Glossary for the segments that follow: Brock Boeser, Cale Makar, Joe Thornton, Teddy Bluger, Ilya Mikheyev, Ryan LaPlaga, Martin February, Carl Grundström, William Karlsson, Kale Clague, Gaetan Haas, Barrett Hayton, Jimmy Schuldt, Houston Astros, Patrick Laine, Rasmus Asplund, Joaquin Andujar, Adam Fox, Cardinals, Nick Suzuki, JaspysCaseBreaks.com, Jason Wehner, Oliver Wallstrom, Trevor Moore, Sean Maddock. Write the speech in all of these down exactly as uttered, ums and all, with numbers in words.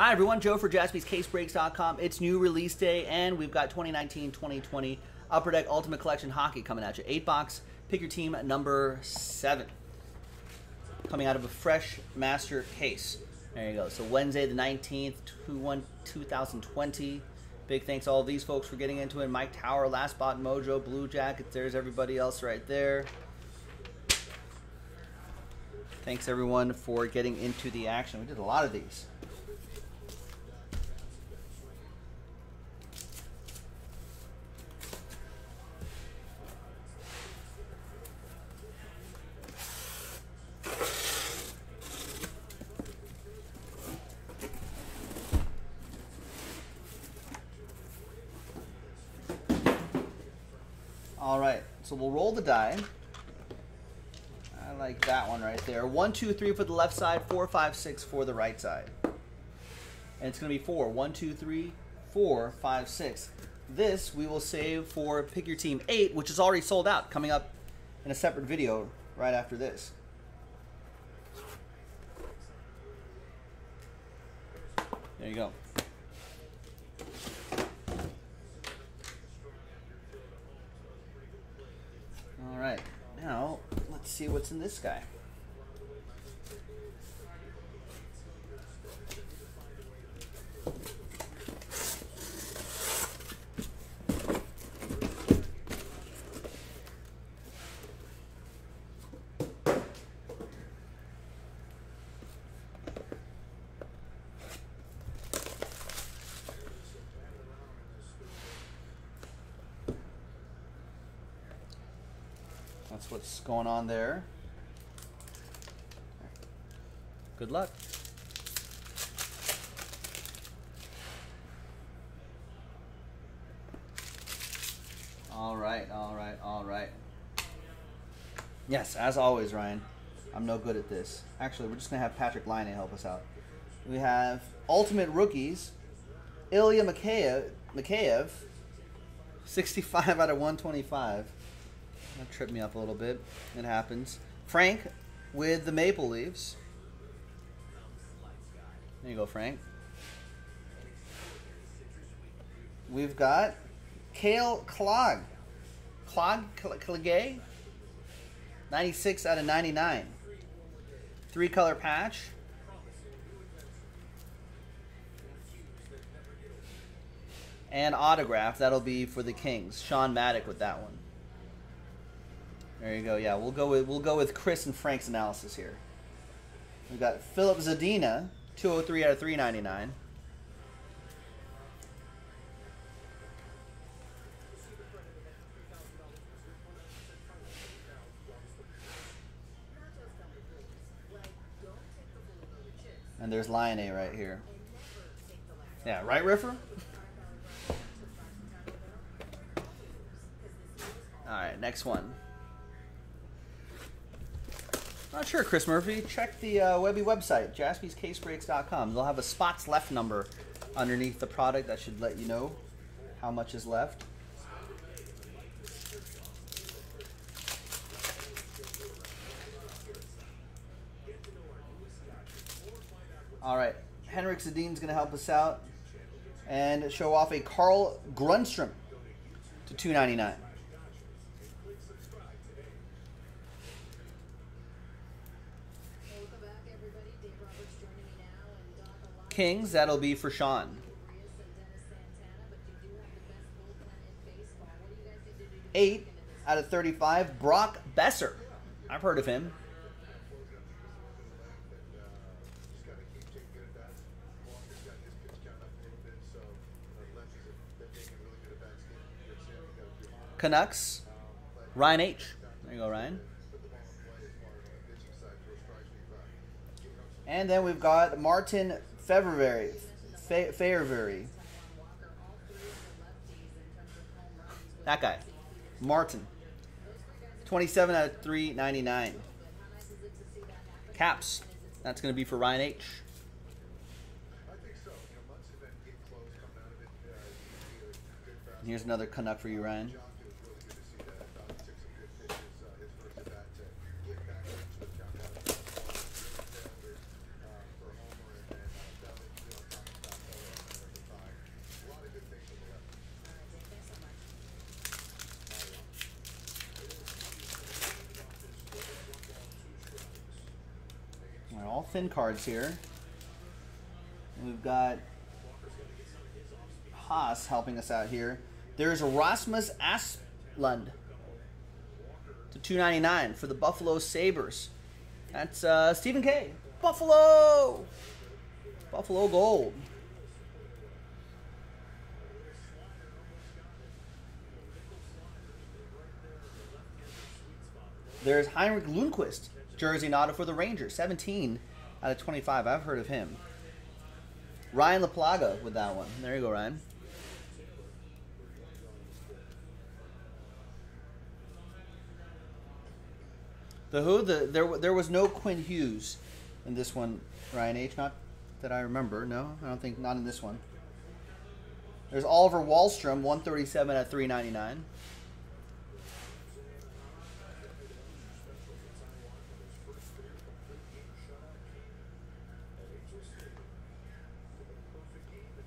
Hi everyone, Joe for Jaspys Case Breaks dot com. It's new release day and we've got twenty nineteen twenty twenty Upper Deck Ultimate Collection Hockey coming at you. Eight box, pick your team number seven. Coming out of a fresh master case. There you go. So Wednesday the nineteenth, two one, two thousand twenty. Big thanks to all these folks for getting into it. Mike Tower, Last Spot, Mojo, Blue Jackets. There's everybody else right there. Thanks everyone for getting into the action. We did a lot of these. All right, so we'll roll the die. I like that one right there. One, two, three for the left side, four, five, six for the right side. And it's gonna be four. One, two, three, four, five, six. This we will save for Pick Your Team eight, which is already sold out, coming up in a separate video right after this. There you go. Alright, now let's see what's in this guy. That's what's going on there. Good luck. All right, all right, all right. Yes, as always, Ryan, I'm no good at this. Actually, we're just going to have Patrick Laine help us out. We have Ultimate Rookies, Ilya Mikheyev, Mikheyev sixty-five out of one twenty-five. That tripped me up a little bit. It happens. Frank with the Maple Leafs. There you go, Frank. We've got Kale Clague. Clague? Clague? ninety-six out of ninety-nine. Three-color patch. And autograph. That'll be for the Kings. Sean Maddock with that one. There you go. Yeah, we'll go with we'll go with Chris and Frank's analysis here. We've got Filip Zadina, two oh three out of three ninety-nine. And there's Laine right here. Yeah, right, Riffer? All right, next one. Not sure, Chris Murphy. Check the uh, Webby website, Jaspys Case Breaks dot com. They'll have a spots left number underneath the product that should let you know how much is left. All right, Henrik Sedin's going to help us out and show off a Carl Grundström to two ninety-nine. Kings, that'll be for Sean. eight out of thirty-five, Brock Boeser. I've heard of him. Canucks, Ryan H. There you go, Ryan. And then we've got Martin February, Fe February. That guy, Martin, twenty-seven out of three ninety-nine. Caps, that's going to be for Ryan H. And here's another Canuck for you, Ryan. thin cards here. And we've got Haas helping us out here. There's Rasmus Asplund to two ninety-nine for the Buffalo Sabres. That's uh, Stephen K. Buffalo! Buffalo Gold. There's Henrik Lundqvist, jersey nod for the Rangers, seventeen out of twenty-five. I've heard of him. Ryan LaPlaga with that one. There you go, Ryan. The who? The, there, there was no Quinn Hughes in this one, Ryan H. Not that I remember. No, I don't think, not in this one. There's Oliver Wallstrom, one thirty-seven out of three ninety-nine.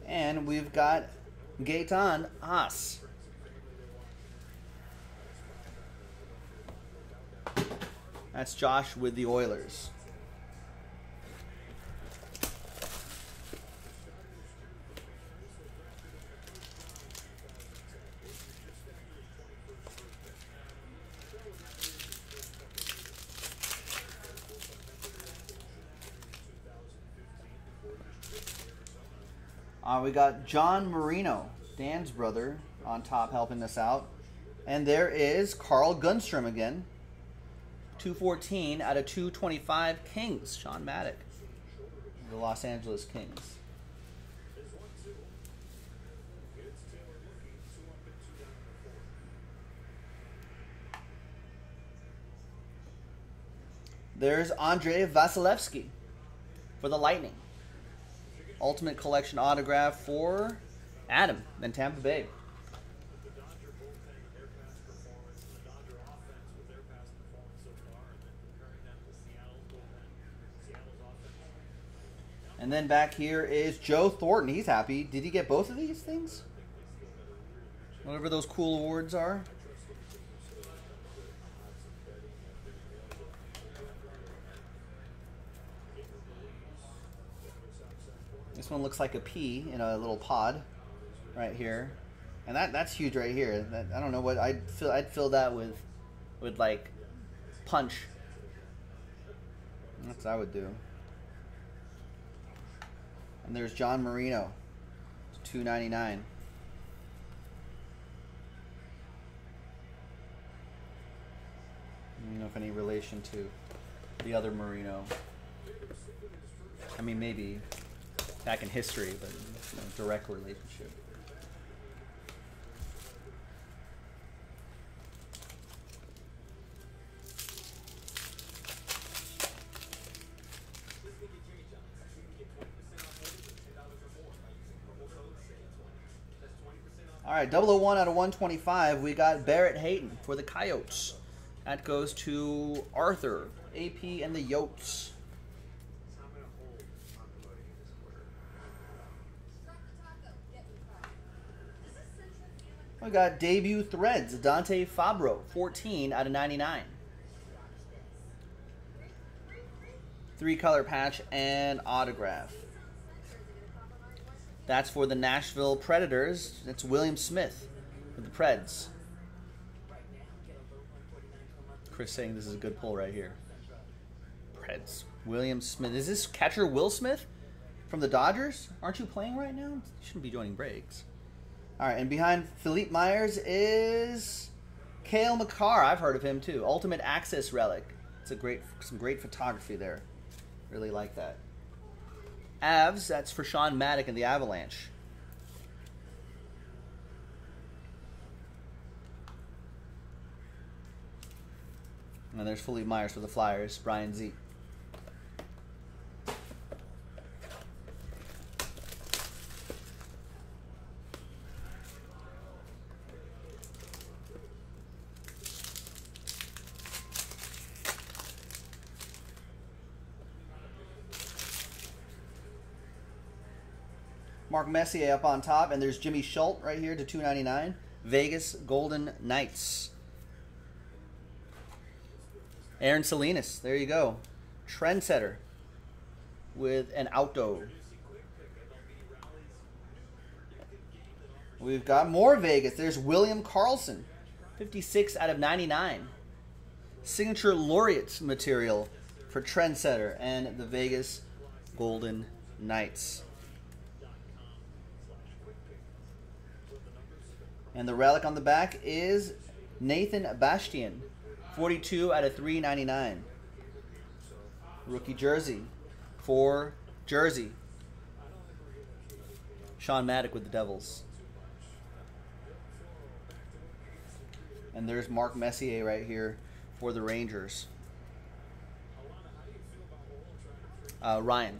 And we've got Gaetan Haas. That's Josh with the Oilers. Uh, we got John Marino, Dan's brother, on top helping us out. And there is Carl Grundström again. two fourteen out of two twenty-five Kings. Sean Maddock, the Los Angeles Kings. There's Andrei Vasilevskiy for the Lightning. Ultimate Collection autograph for Adam and Tampa Bay. And then back here is Joe Thornton. He's happy. Did he get both of these things? Whatever those cool awards are. This one looks like a pea in a little pod right here. And that that's huge right here. That, I don't know what I'd fill I'd fill that with with like punch. That's what I would do. And there's John Marino, two ninety-nine. I don't know if any relation to the other Marino. I mean, maybe back in history, but no direct relationship. All right, double oh one out of one twenty-five, we got Barrett Hayton for the Coyotes. That goes to Arthur, A P, and the Yotes. We got debut threads, Dante Fabbro, fourteen out of ninety-nine. Three-color patch and autograph. That's for the Nashville Predators. That's William Smith with the Preds. Chris saying this is a good pull right here. Preds. William Smith. Is this catcher Will Smith from the Dodgers? Aren't you playing right now? You shouldn't be joining breaks. All right, and behind Philippe Myers is Cale Makar. I've heard of him too. Ultimate Access Relic. It's a great, some great photography there. Really like that. Avs, that's for Sean Maddock and the Avalanche. And there's Philippe Myers for the Flyers, Brian Z. Mark Messier up on top, and there's Jimmy Schuldt right here to two ninety-nine. Vegas Golden Knights. Aaron Salinas, there you go. Trendsetter. with an auto. We've got more Vegas. There's William Karlsson, fifty-six out of ninety-nine. Signature Laureates material for Trendsetter and the Vegas Golden Knights. And the relic on the back is Nathan Bastian, forty-two out of three ninety-nine. Rookie jersey for Jersey. Sean Maddock with the Devils. And there's Mark Messier right here for the Rangers. Uh, Ryan.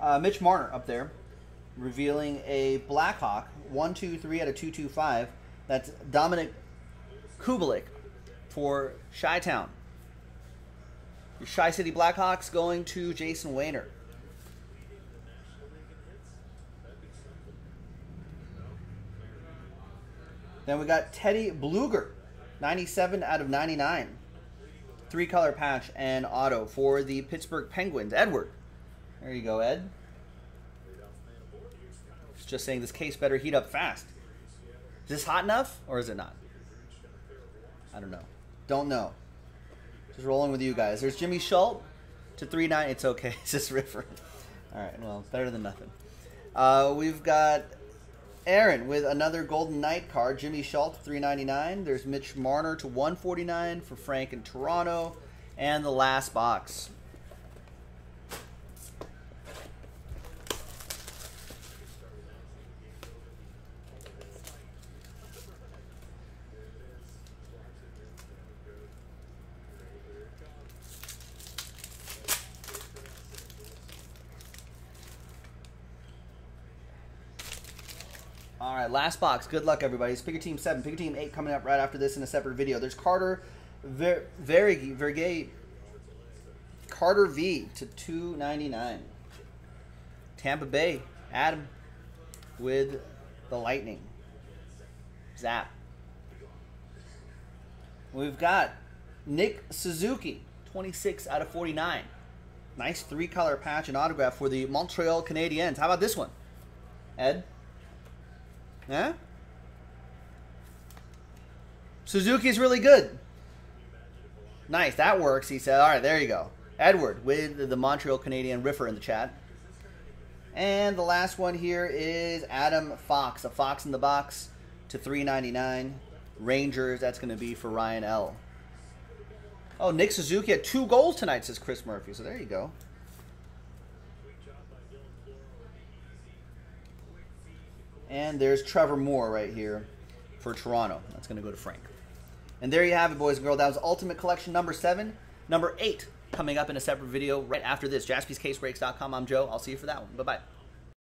Uh, Mitch Marner up there, revealing a Blackhawk, one two three out of two two five. That's Dominik Kubalík for Chi-Town. Your Chi-City Blackhawks going to Jason Wehner. Then we got Teddy Bluger, ninety-seven out of ninety-nine. Three-color patch and auto for the Pittsburgh Penguins. Edward. There you go, Ed. Just saying this case better heat up fast. Is this hot enough or is it not? I don't know. Don't know. Just rolling with you guys. There's Jimmy Schuldt to three nine. It's okay. It's just Riffer. All right. Well, better than nothing. Uh, we've got Aaron with another Golden Knight card. Jimmy Schuldt to three ninety-nine. There's Mitch Marner to one forty-nine for Frank in Toronto. And the last box. All right, last box. Good luck, everybody. It's Picker Team seven. Picker Team eight coming up right after this in a separate video. There's Carter Ver Verge Verge Carter V to two ninety-nine. Tampa Bay, Adam with the Lightning. Zap. We've got Nick Suzuki, twenty-six out of forty-nine. Nice three-color patch and autograph for the Montreal Canadiens. How about this one, Ed? Huh? Suzuki's really good. Nice, that works, he said. All right, there you go. Edward with the Montreal Canadian Riffer in the chat. And the last one here is Adam Fox, a Fox in the box to three ninety-nine. Rangers, that's going to be for Ryan L. Oh, Nick Suzuki had two goals tonight, says Chris Murphy. So there you go. And there's Trevor Moore right here for Toronto. That's going to go to Frank. And there you have it, boys and girls. That was Ultimate Collection number seven. Number eight coming up in a separate video right after this. Jaspys Case Breaks dot com. I'm Joe. I'll see you for that one. Bye-bye.